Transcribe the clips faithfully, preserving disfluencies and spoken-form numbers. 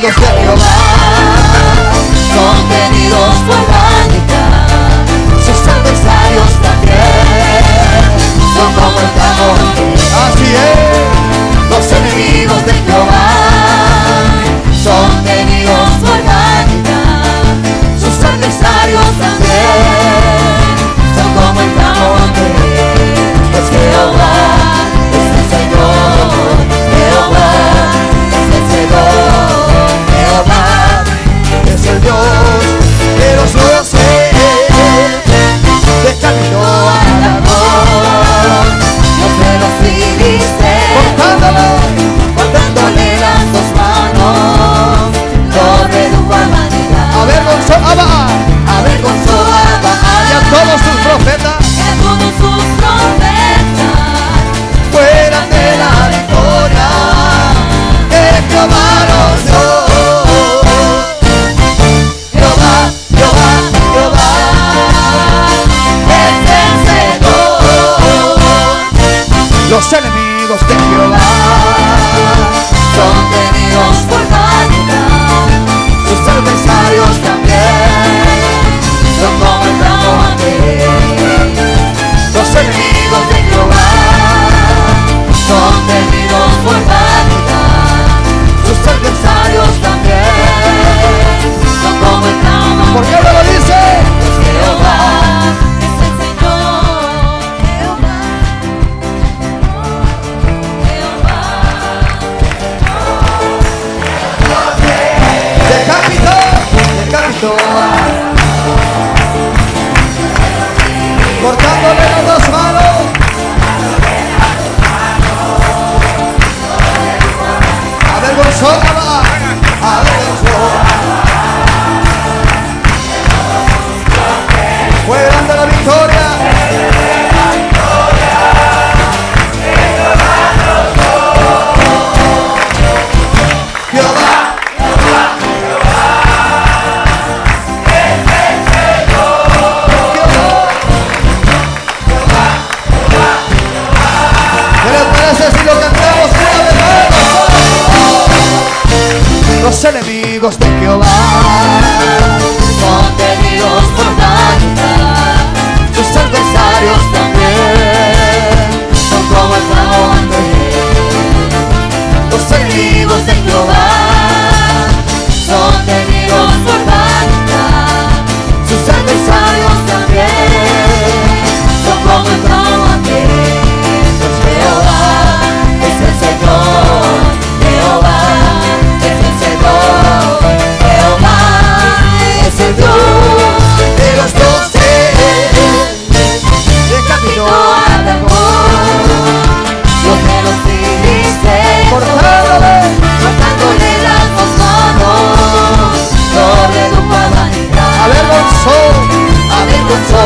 amigos de Jehová, contenidos por vanidad, sus adversarios también son como el carbón. Así es, los enemigos de Jehová son tenidos por vanidad, sus adversarios también son como el carbón. Pues Jehová es el Señor, Jehová es el Señor, Jehová es el Dios de los dioses, que caminó al amor, Dios de los filisteos, cortándole las dos manos, lo redujo a vanidad, avergonzó a Baal, avergonzó a Baal y a todos sus profetas. Los enemigos de Jehová son tenidos por vanidad, sus adversarios también son como el grano aquel. Los enemigos de Jehová son tenidos por vanidad, sus adversarios también son como el grano aquel. ¿Por qué no lo dice? Pues Jehová. Cortándole las dos manos, avergonzó a Baal, avergonzó, fue grande la victoria. Los enemigos de Jehová son tenidos por vanidad, sus adversarios también son como el dragón de. Los enemigos de Jehová son tenidos por vanidad, sus adversarios también son como el dragón de. Pues Jehová es el Señor, Jehová es el Dios de los doce, que caminó al amor, Dios de los filisteos, cortándole las dos manos, lo redujo a vanidad, avergonzó, avergonzó a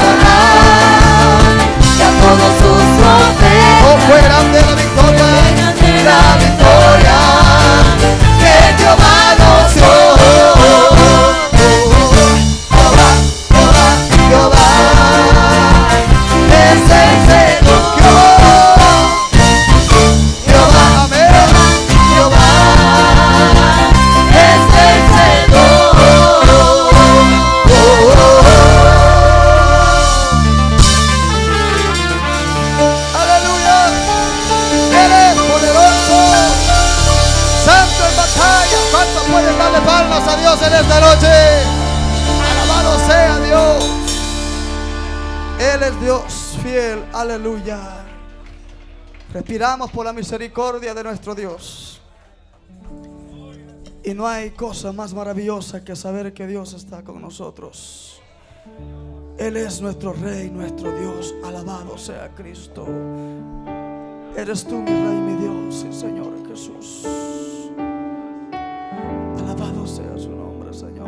Baal y a todos sus profetas. Oh, fue grande la victoria, la victoria que Jehová nos dio. Aleluya. Respiramos por la misericordia de nuestro Dios. Y no hay cosa más maravillosa que saber que Dios está con nosotros. Él es nuestro Rey, nuestro Dios. Alabado sea Cristo. Eres tú mi Rey, mi Dios y Señor Jesús. Alabado sea su nombre, Señor.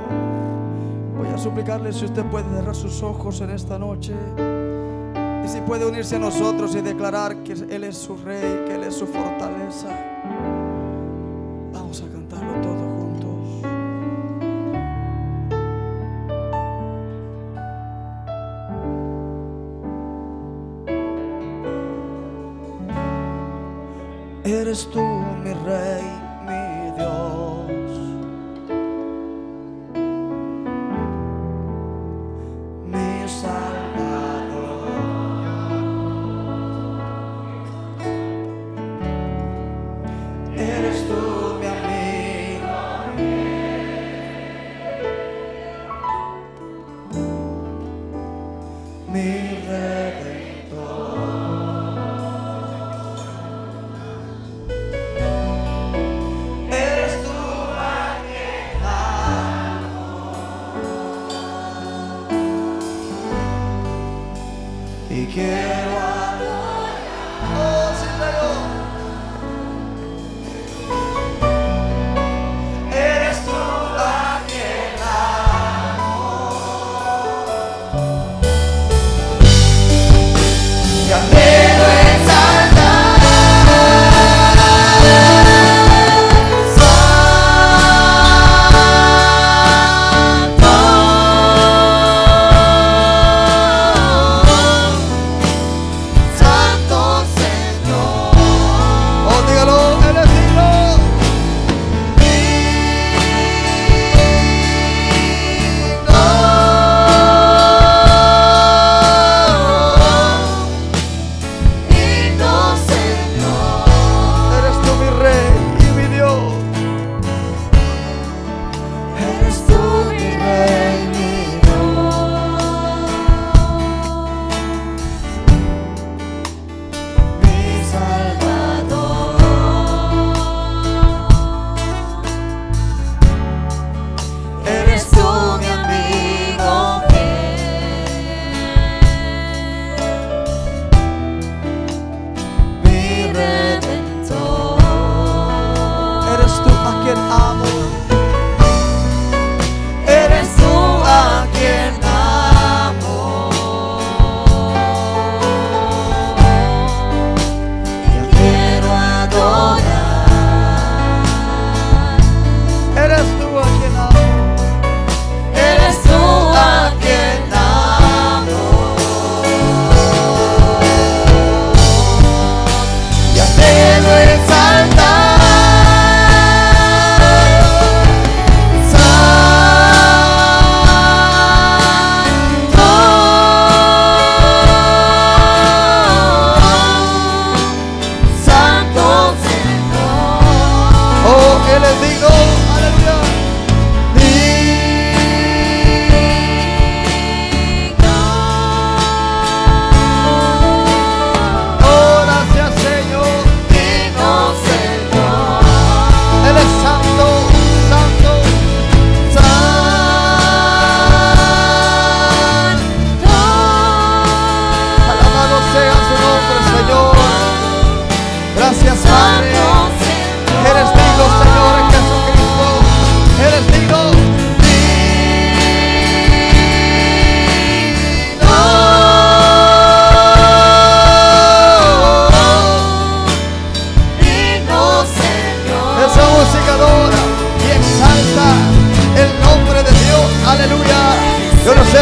Voy a suplicarle si usted puede cerrar sus ojos en esta noche. Y si puede unirse a nosotros y declarar que Él es su Rey, que Él es su fortaleza. Vamos a cantarlo todos juntos. Eres tú mi Rey, mi Dios. eres tú mi amigo, mi redentor. Eres tú a quien amo y quiero adorar.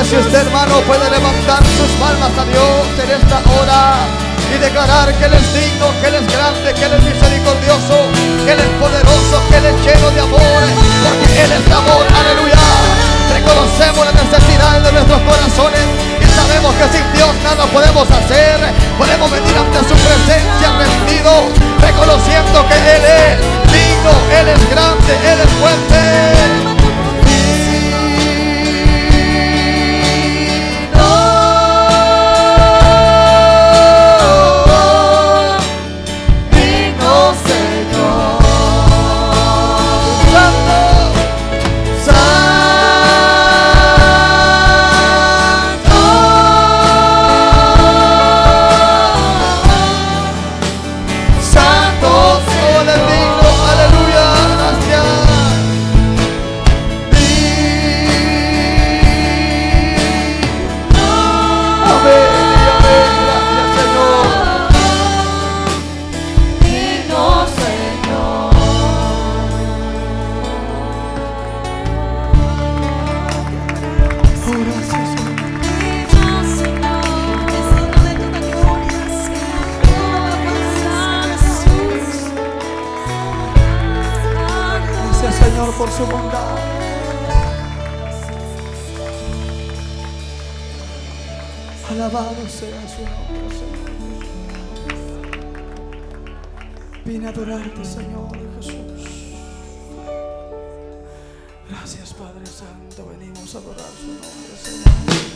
Si usted, hermano, puede levantar sus palmas a Dios en esta hora y declarar que Él es digno, que Él es grande, que Él es misericordioso, que Él es poderoso, que Él es lleno de amor, porque Él es amor, aleluya. Reconocemos la necesidad de nuestros corazones y sabemos que sin Dios nada podemos hacer. Podemos venir ante su presencia rendidos, reconociendo que Él es digno, Él es grande, Él es fuerte. Por su bondad. Alabado sea su nombre, Señor. Vine a adorarte, Señor Jesús. Gracias, Padre Santo. Venimos a adorar su nombre, Señor.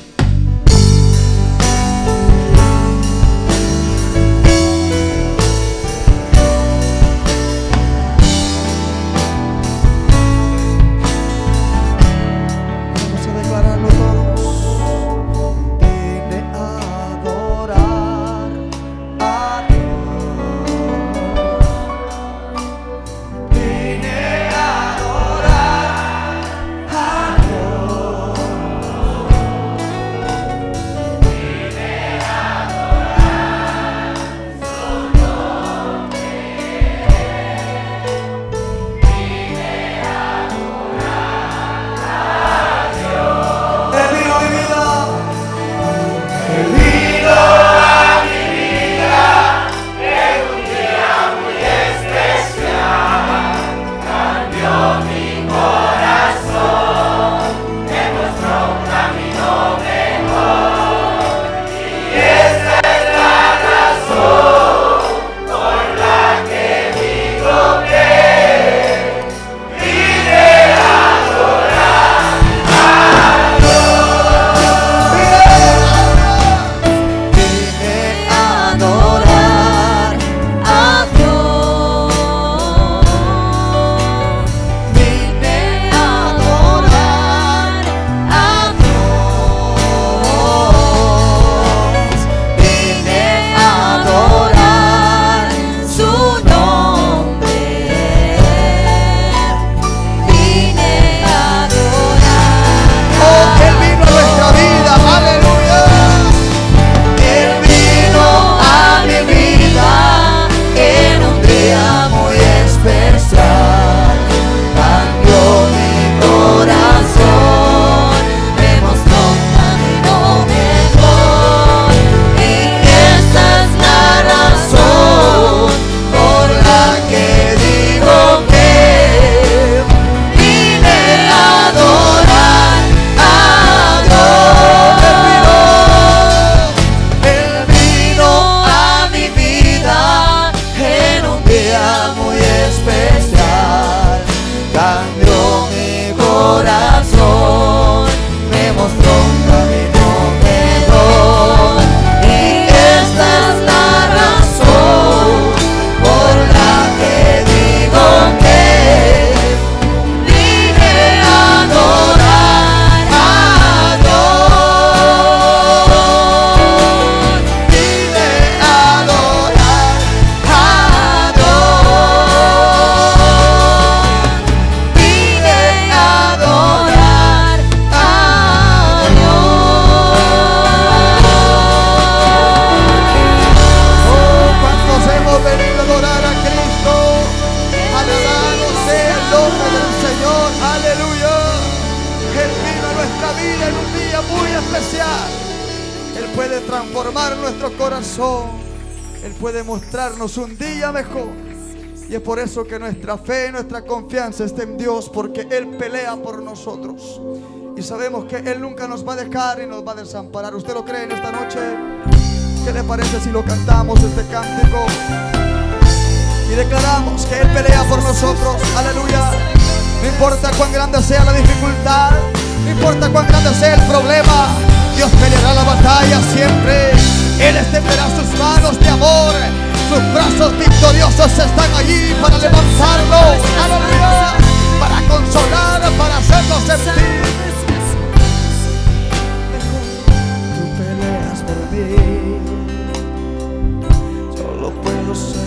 Un día mejor, y es por eso que nuestra fe y nuestra confianza está en Dios, porque Él pelea por nosotros y sabemos que Él nunca nos va a dejar y nos va a desamparar. ¿Usted lo cree en esta noche? ¿Qué le parece si lo cantamos este cántico y declaramos que Él pelea por nosotros? Aleluya. No importa cuán grande sea la dificultad, no importa cuán grande sea el problema, Dios peleará la batalla siempre. Él extenderá sus manos de amor. Sus brazos victoriosos están allí para levantarnos, aleluya, para consolar, para hacernos sentir. Tú peleas por mí, yo lo puedo ser.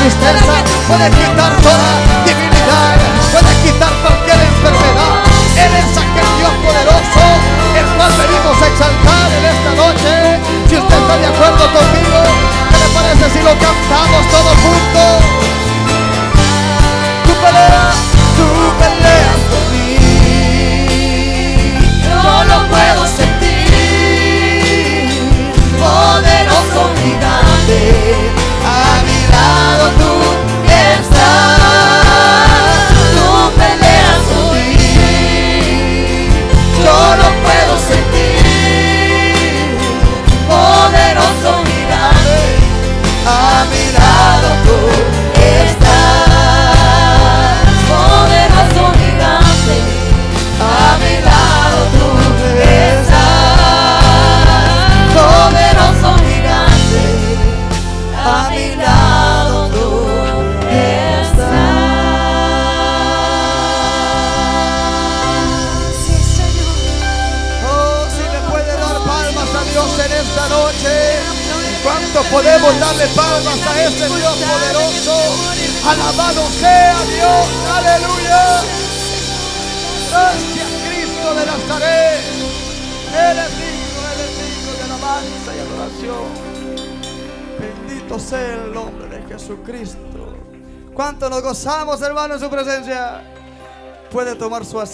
tristeza, puedes quitar toda divinidad, puedes quitar cualquier enfermedad. Eres aquel Dios poderoso, el cual venimos a exaltar en esta noche. Si usted está de acuerdo conmigo, ¿qué le parece si lo cantamos todos juntos? Tú peleas, tú peleas por mí, yo lo puedo sentir, poderoso gigante. A mi lado tú estás, tú peleas por mí, yo lo puedo sentir, poderoso gigante, a mi lado tú estás, poderoso gigante, a mi lado tú estás, poderoso gigante. A mi lado tú estás. Sí, Señor. Oh, si le puede dar palmas a Dios en esta noche. ¿Cuánto podemos darle palmas a este Dios poderoso? Alabado sea Dios. Aleluya. Gracias, Cristo de Nazaret. Eres digno, eres digno de alabanza y adoración. Bendito sea el nombre de Jesucristo. ¿Cuánto nos gozamos, hermano, en su presencia? Puede tomar su asiento.